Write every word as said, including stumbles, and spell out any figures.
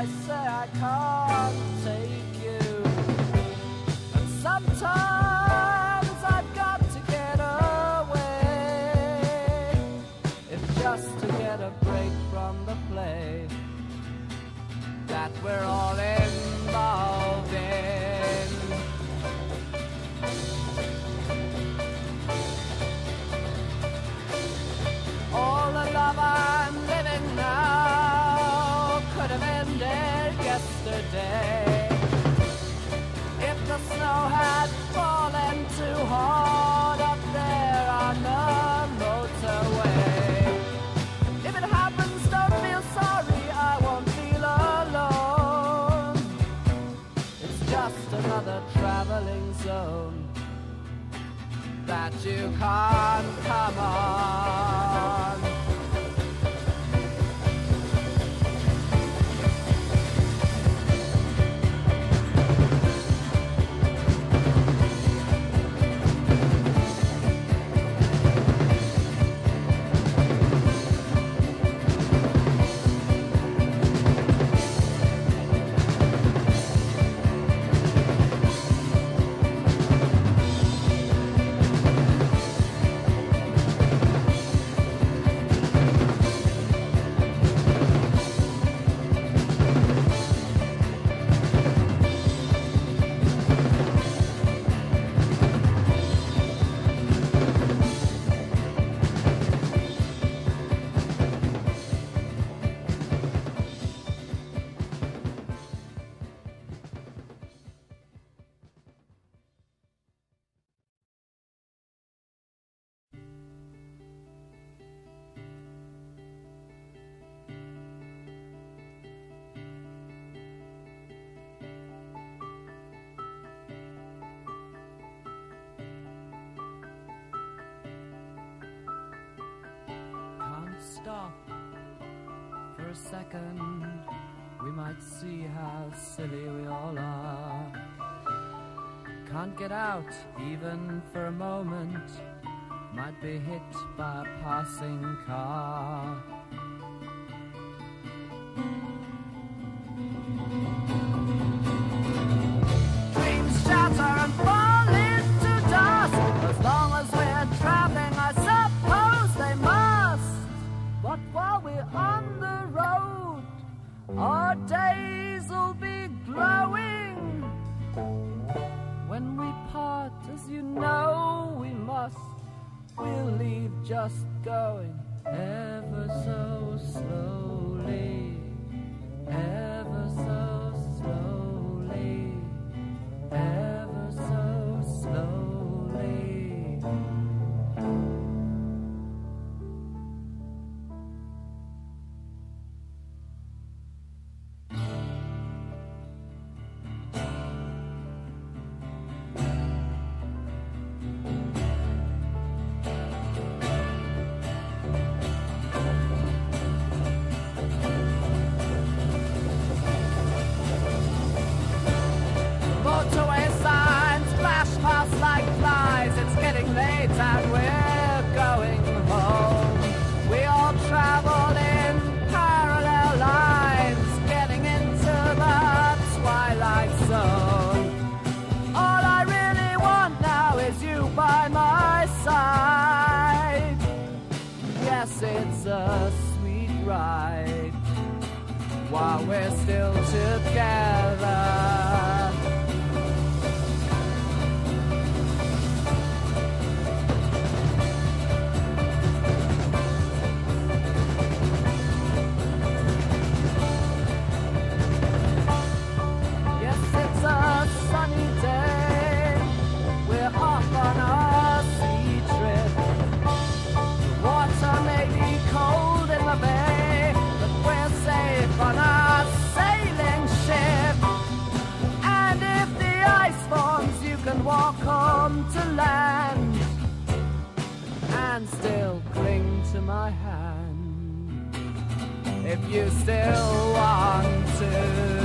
I say I can't take you. And sometimes I've got to get away, if just to get a break from the play that we're all involved in. All the love I'm living now could have ended yesterday, if the snow had fallen too hard up there on the motorway. If it happens, don't feel sorry, I won't feel alone. It's just another traveling zone that you can't come on. Stop for a second, we might see how silly we all are. Can't get out even for a moment, might be hit by a passing car. Dreams shatter and fall into dust, as long as we're traveling I suppose they must. But while we're on the road, our days will be glowing. When we part, as you know we must, we'll leave just going ever so slowly, ever so slowly, ever so slowly. While we're still together, walk home to land and still cling to my hand if you still want to.